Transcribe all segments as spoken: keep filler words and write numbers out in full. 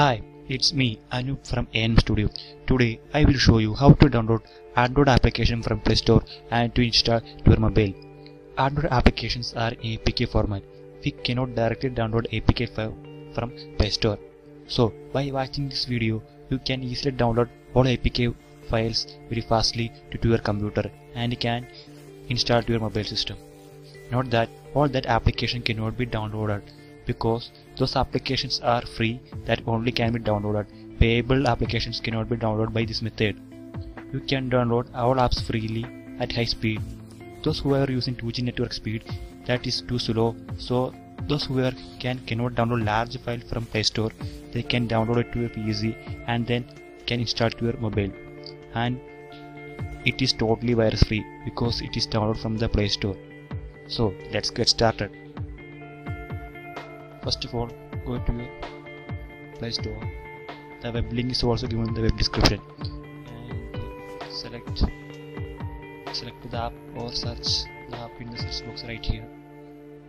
Hi, it's me Anoop from A M Studio. Today I will show you how to download Android application from Play Store and to install to your mobile. Android applications are A P K format. We cannot directly download A P K file from Play Store. So by watching this video, you can easily download all A P K files very fastly to your computer and you can install to your mobile system. Note that all that application cannot be downloaded, because those applications are free that only can be downloaded. Payable applications cannot be downloaded by this method. You can download all apps freely at high speed. Those who are using two G network speed, that is too slow, so those who are can cannot download large file from Play Store, they can download it to your P C and then can install to your mobile. And it is totally virus free because it is downloaded from the Play Store. So let's get started. First of all, go to your Play Store. The web link is also given in the web description. And select select the app or search the app in the search box right here.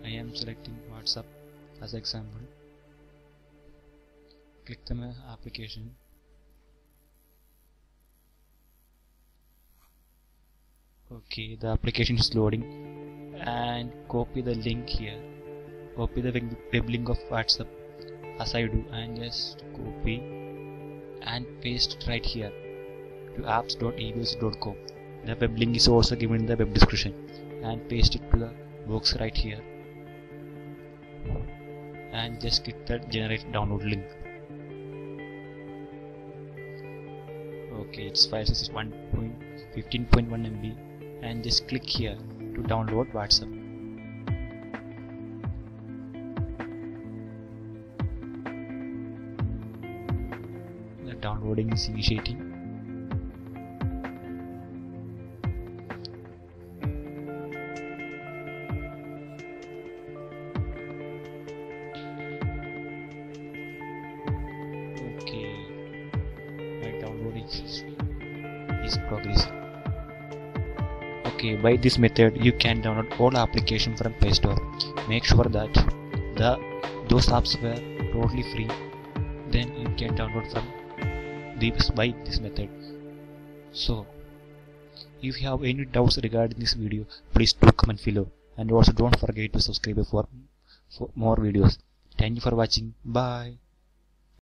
I am selecting WhatsApp as an example. Click the application. Okay, the application is loading. And copy the link here. Copy the web link of WhatsApp as I do and just copy and paste right here to apps dot evozi dot com. The web link is also given in the web description, and paste it to the box right here and just click that generate download link. Okay, its file size is fifteen point one M B and just click here to download WhatsApp. Downloading is initiating. Okay, my downloading is, is progressing. Okay, by this method you can download all applications from Play Store. Make sure that the those apps were totally free, then you can download from by this method. So if you have any doubts regarding this video, please do comment below, and also don't forget to subscribe for, for more videos. Thank you for watching. Bye.